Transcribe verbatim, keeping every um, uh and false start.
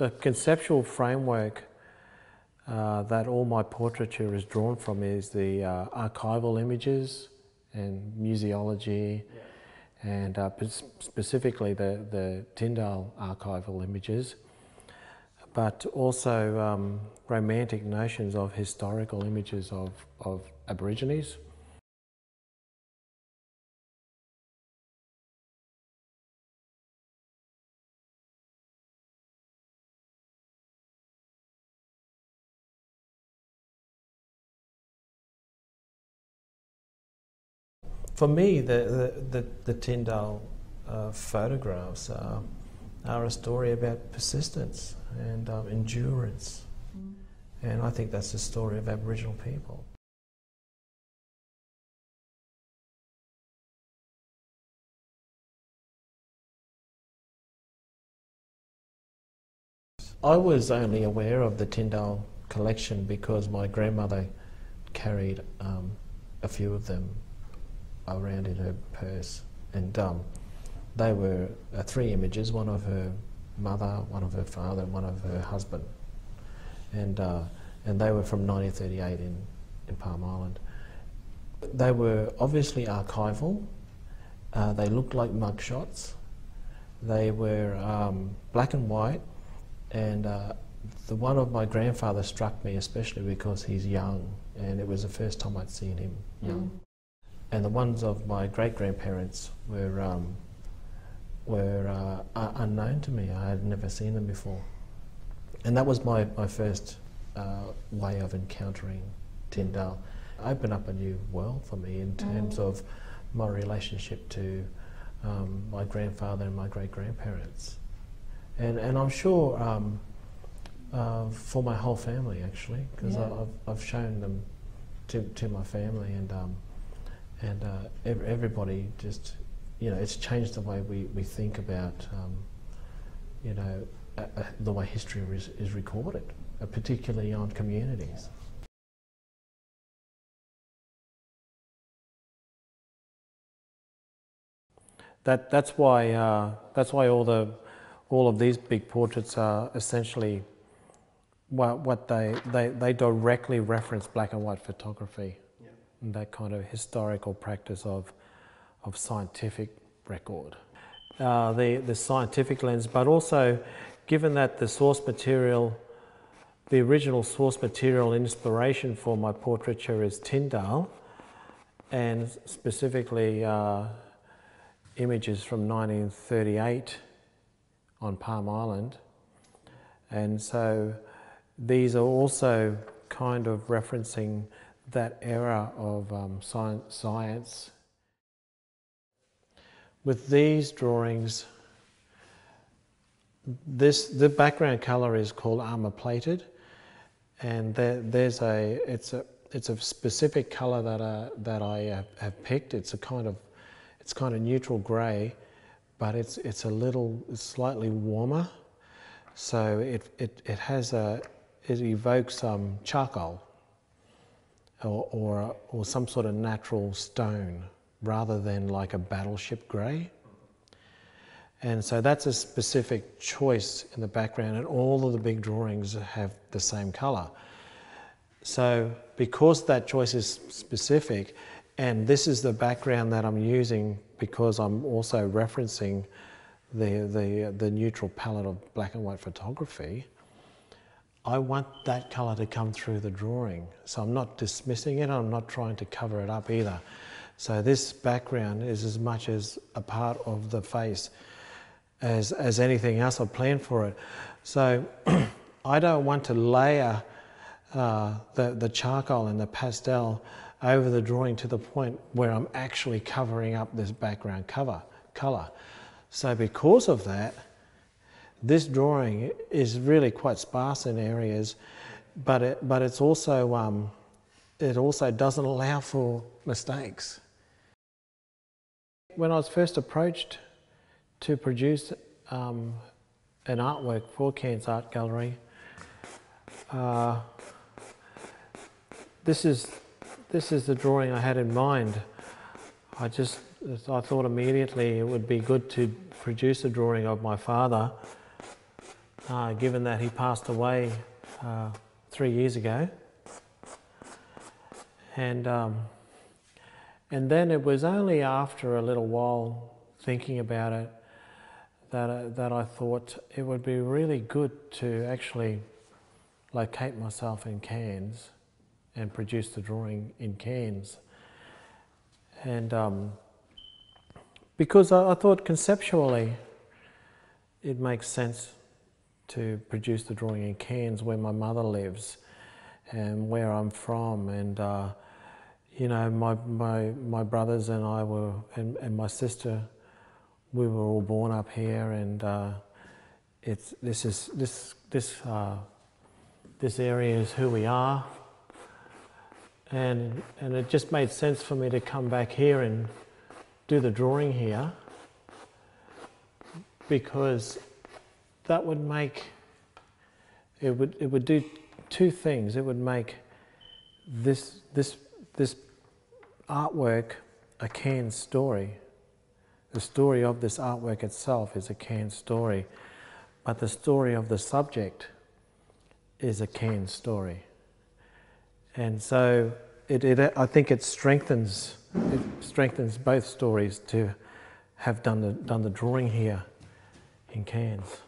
the conceptual framework uh, that all my portraiture is drawn from is the uh, archival images and museology, yeah. and uh, specifically the, the Tindale archival images, but also um, romantic notions of historical images of, of Aborigines. For me, the, the, the, the Tindale uh, photographs are, are a story about persistence and um, endurance. Mm. And I think that's the story of Aboriginal people. I was only aware of the Tindale collection because my grandmother carried um, a few of them around in her purse, and um, they were uh, three images, one of her mother, one of her father, and one of her husband, and uh, and they were from nineteen thirty-eight in, in Palm Island. They were obviously archival, uh, they looked like mugshots, they were um, black and white, and uh, the one of my grandfather struck me especially because he's young, and it was the first time I'd seen him young. Mm. And the ones of my great-grandparents were, um, were uh, unknown to me. I had never seen them before. And that was my, my first uh, way of encountering Tindale. It opened up a new world for me in terms mm. of my relationship to um, my grandfather and my great-grandparents. And, and I'm sure um, uh, for my whole family, actually, because yeah. I've, I've shown them to, to my family, and um, And uh, everybody just, you know, it's changed the way we, we think about, um, you know, uh, uh, the way history is, is recorded, uh, particularly on communities. That that's why uh, that's why all the all of these big portraits are essentially what what they they they directly reference black and white photography. And that kind of historical practice of, of scientific record, uh, the, the scientific lens, but also given that the source material, the original source material inspiration for my portraiture is Tindale, and specifically uh, images from nineteen thirty-eight on Palm Island. And so these are also kind of referencing that era of um, science, science. With these drawings, this the background colour is called armour plated, and there, there's a it's a it's a specific colour that I, that I have, have picked. It's a kind of it's kind of neutral grey, but it's it's a little slightly warmer, so it it it has a it evokes um, charcoal. Or, or, or some sort of natural stone rather than like a battleship grey. And so that's a specific choice in the background, and all of the big drawings have the same colour. So because that choice is specific, and this is the background that I'm using because I'm also referencing the, the, the neutral palette of black and white photography, I want that colour to come through the drawing, so I'm not dismissing it, I'm not trying to cover it up either. So this background is as much as a part of the face as, as anything else. I've planned for it. So I don't want to layer uh, the, the charcoal and the pastel over the drawing to the point where I'm actually covering up this background cover, colour. So because of that, this drawing is really quite sparse in areas, but it, but it's also um, it also doesn't allow for mistakes. When I was first approached to produce um, an artwork for Cairns Art Gallery, uh, this is this is the drawing I had in mind. I just I thought immediately it would be good to produce a drawing of my father. uh, given that he passed away uh, three years ago. And, um, and then it was only after a little while thinking about it that, uh, that I thought it would be really good to actually locate myself in Cairns and produce the drawing in Cairns. And um, because I, I thought conceptually it makes sense to produce the drawing in Cairns, where my mother lives and where I'm from. And uh, you know, my, my, my brothers and I were, and, and my sister, we were all born up here. And uh, it's, this is, this, this, uh, this area is who we are. And, and it just made sense for me to come back here and do the drawing here, because that would make, it would, it would do two things. It would make this, this, this artwork a Cairns story. The story of this artwork itself is a Cairns story, but the story of the subject is a Cairns story. And so it, it, I think it strengthens, it strengthens both stories to have done the, done the drawing here in Cairns.